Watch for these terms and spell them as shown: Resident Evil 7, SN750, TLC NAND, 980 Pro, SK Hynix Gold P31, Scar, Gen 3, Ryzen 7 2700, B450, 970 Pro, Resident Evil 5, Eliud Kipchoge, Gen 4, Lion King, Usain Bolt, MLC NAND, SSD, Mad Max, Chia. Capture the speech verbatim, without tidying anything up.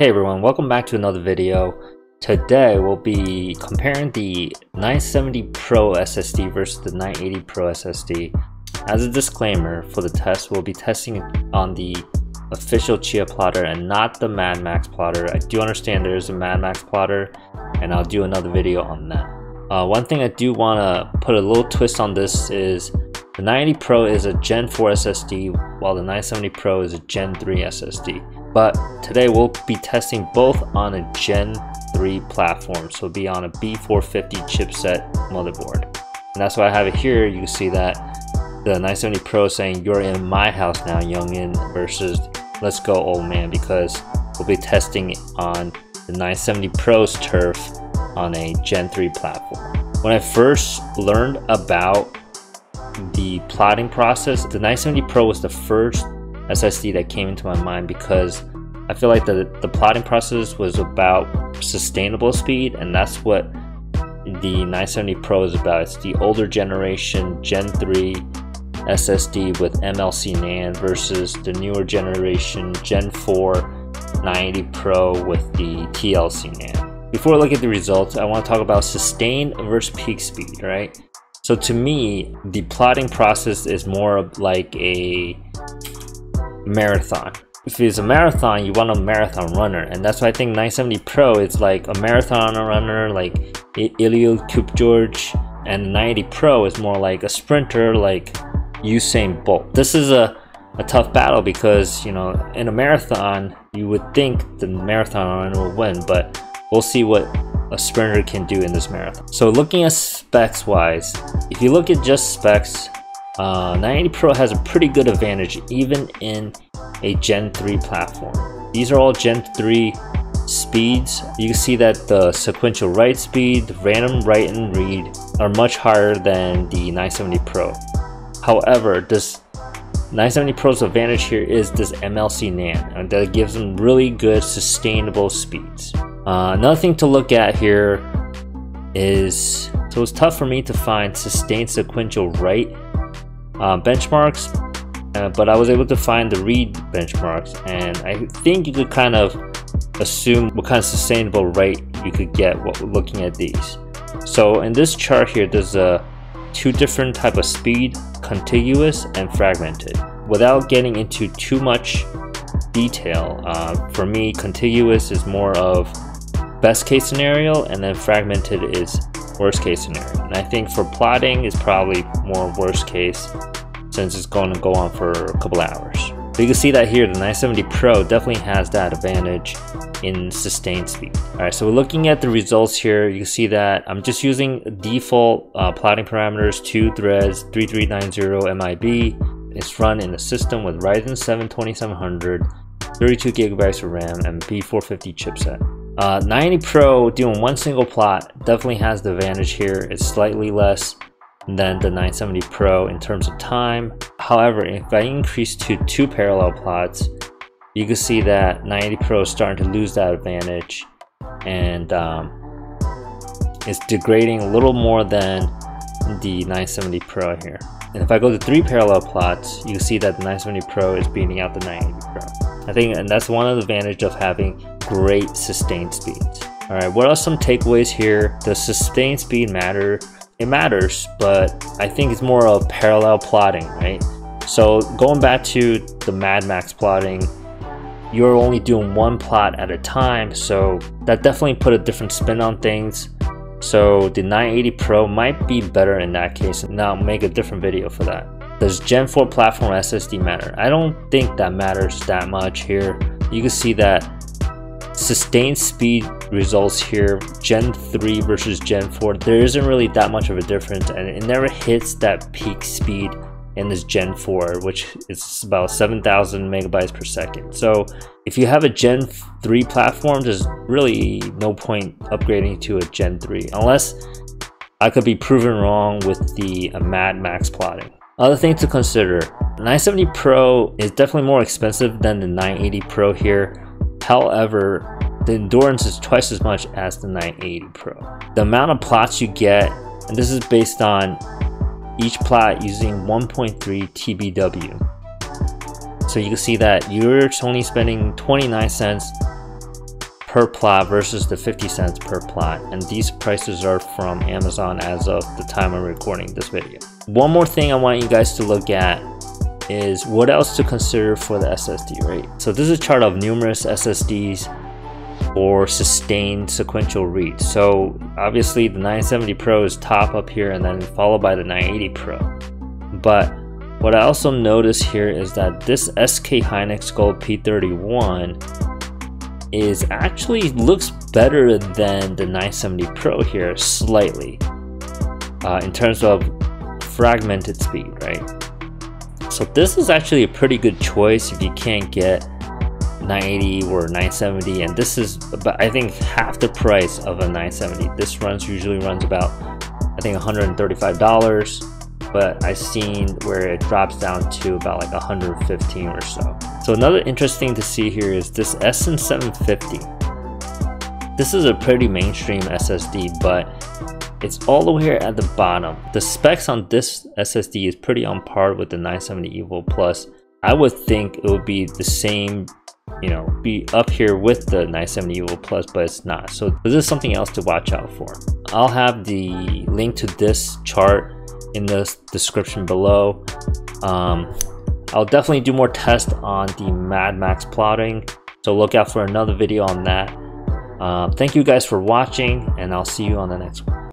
Hey everyone, welcome back to another video. Today we'll be comparing the nine seventy Pro S S D versus the nine eighty Pro S S D. As a disclaimer for the test, we'll be testing on the official Chia plotter and not the Mad Max plotter. I do understand there is a Mad Max plotter and I'll do another video on that. Uh, one thing I do want to put a little twist on this is the nine eighty Pro is a Gen four S S D while the nine seventy Pro is a Gen three S S D. But today we'll be testing both on a Gen three platform, so it'll be on a B four fifty chipset motherboard. And that's why I have it here. You can see that the nine seventy Pro saying "You're in my house now, youngin," versus "Let's go, old man," because we'll be testing on the nine seventy Pro's turf on a Gen three platform. When I first learned about the plotting process, the nine seventy Pro was the first S S D that came into my mind because I feel like the, the plotting process was about sustainable speed, and that's what the nine seventy Pro is about. It's the older generation Gen three S S D with M L C NAND versus the newer generation Gen four nine eighty Pro with the T L C NAND. Before I look at the results, I want to talk about sustained versus peak speed, right? So to me, the plotting process is more like a marathon. If it's a marathon, you want a marathon runner, and that's why I think nine seventy Pro is like a marathon runner like Eliud Kipchoge, and nine eighty Pro is more like a sprinter like Usain Bolt. This is a, a tough battle because, you know, in a marathon you would think the marathon runner will win, but we'll see what a sprinter can do in this marathon. So looking at specs wise, if you look at just specs, Uh, nine eighty Pro has a pretty good advantage even in a Gen three platform. These are all Gen three speeds. You can see that the sequential write speed, the random write and read are much higher than the nine seventy Pro. However, this nine seventy Pro's advantage here is this M L C NAND, and that gives them really good sustainable speeds. Uh, another thing to look at here is, so it's tough for me to find sustained sequential write Uh, benchmarks, uh, but I was able to find the read benchmarks, and I think you could kind of assume what kind of sustainable rate you could get looking at these. So in this chart here, there's uh, two different type of speed: contiguous and fragmented. Without getting into too much detail, uh, for me contiguous is more of best case scenario, and then fragmented is worst case scenario. And I think for plotting is probably more worst case, since it's going to go on for a couple hours. So you can see that here the nine seventy Pro definitely has that advantage in sustained speed. Alright, so we're looking at the results here. You can see that I'm just using default uh, plotting parameters, two threads, thirty-three ninety M I B. It's run in a system with Ryzen seven twenty-seven hundred, thirty-two gigabytes of RAM, and B four fifty chipset. Uh, nine eighty Pro doing one single plot definitely has the advantage here. It's slightly less than the nine seventy Pro in terms of time. However, if I increase to two parallel plots, you can see that nine eighty Pro is starting to lose that advantage, and um, it's degrading a little more than the nine seventy Pro here. And if I go to three parallel plots, you can see that the nine seventy Pro is beating out the nine eighty Pro. I think, and that's one of the advantages of having great sustained speeds. All right, what are some takeaways here? Does sustained speed matter? It matters, but I think it's more of parallel plotting, right? So going back to the Mad Max plotting, you're only doing one plot at a time, so that definitely put a different spin on things. So the nine eighty Pro might be better in that case, and I'll make a different video for that. Does Gen four platform S S D matter? I don't think that matters that much here. You can see that sustained speed results here, Gen three versus Gen four, there isn't really that much of a difference, and it never hits that peak speed in this Gen four, which is about seven thousand megabytes per second. So if you have a Gen three platform, there's really no point upgrading to a Gen three, unless I could be proven wrong with the uh, Mad Max plotting. Other thing to consider, nine seventy Pro is definitely more expensive than the nine eighty Pro here. However, the endurance is twice as much as the nine eighty Pro. The amount of plots you get, and this is based on each plot using one point three T B W. So you can see that you're only spending twenty-nine cents per plot versus the fifty cents per plot, and these prices are from Amazon as of the time I'm recording this video. One more thing I want you guys to look at is what else to consider for the S S D rate. So this is a chart of numerous S S Ds or sustained sequential reads. So obviously the nine seventy Pro is top up here and then followed by the nine eighty Pro. But what I also notice here is that this S K Hynix Gold P thirty-one is actually looks better than the nine seventy Pro here slightly uh, in terms of fragmented speed, right? So this is actually a pretty good choice if you can't get nine eighty or nine seventy, and this is about, I think, half the price of a nine seventy. This runs usually runs about, I think, one hundred thirty-five dollars, but I've seen where it drops down to about like one hundred fifteen or so. So another interesting to see here is this S N seven fifty. This is a pretty mainstream S S D, but it's all the way here at the bottom. The specs on this S S D is pretty on par with the nine seventy EVO Plus. I would think it would be the same, you know, be up here with the nine seventy EVO Plus, but it's not. So this is something else to watch out for. I'll have the link to this chart in the description below. um I'll definitely do more tests on the Mad Max plotting, so look out for another video on that. Uh, thank you guys for watching, and I'll see you on the next one.